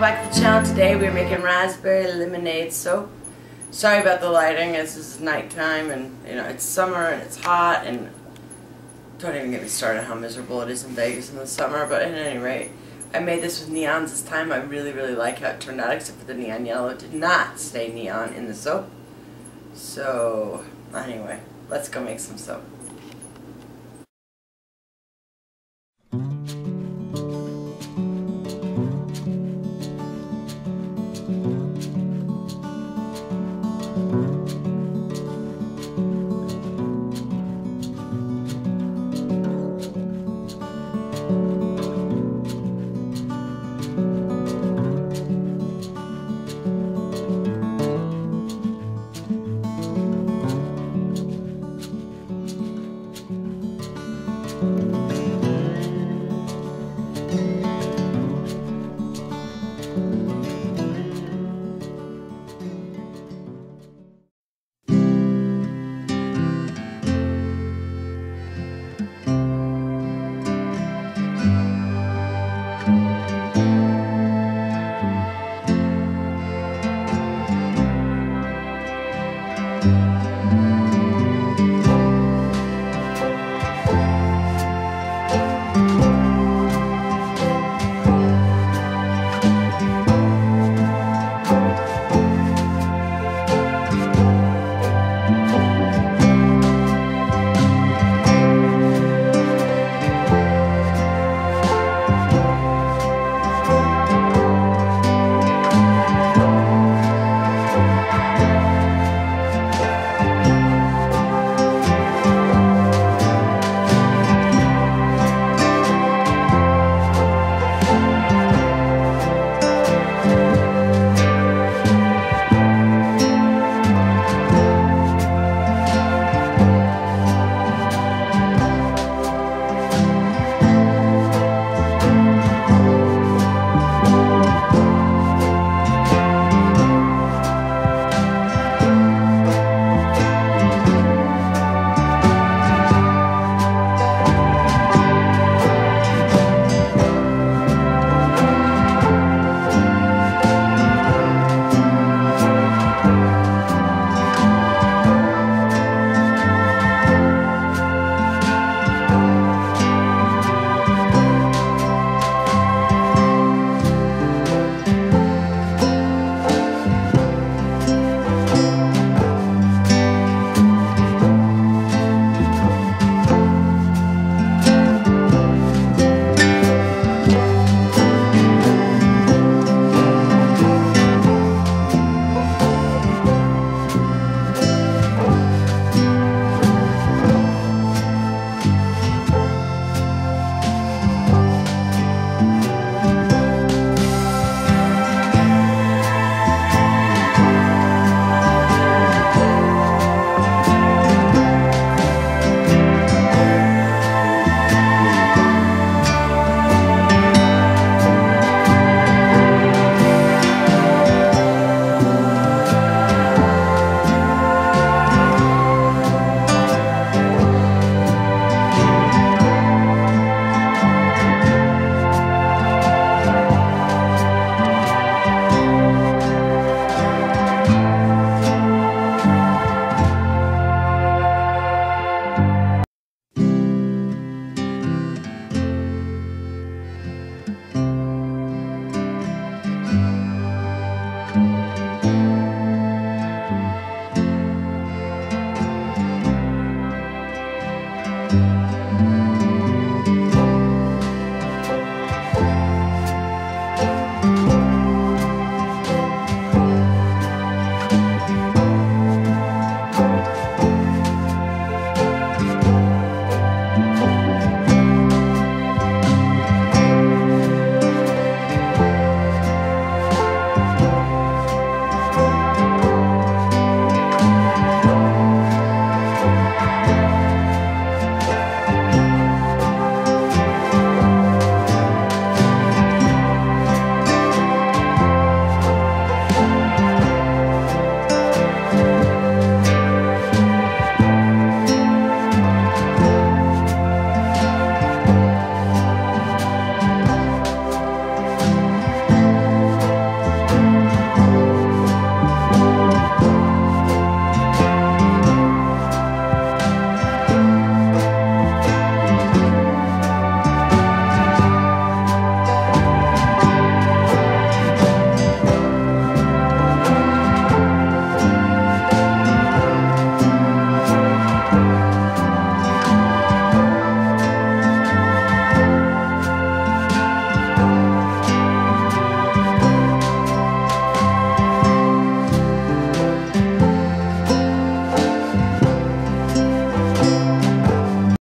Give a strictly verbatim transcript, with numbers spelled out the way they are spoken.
Welcome back to the channel. Today we're making raspberry lemonade soap. Sorry about the lighting, as this is nighttime and you know it's summer and it's hot, and don't even get me started how miserable it is in Vegas in the summer. But at any rate, I made this with neons this time. I really really like how it turned out, except for the neon yellow. It did not stay neon in the soap. So anyway, let's go make some soap. Thank you.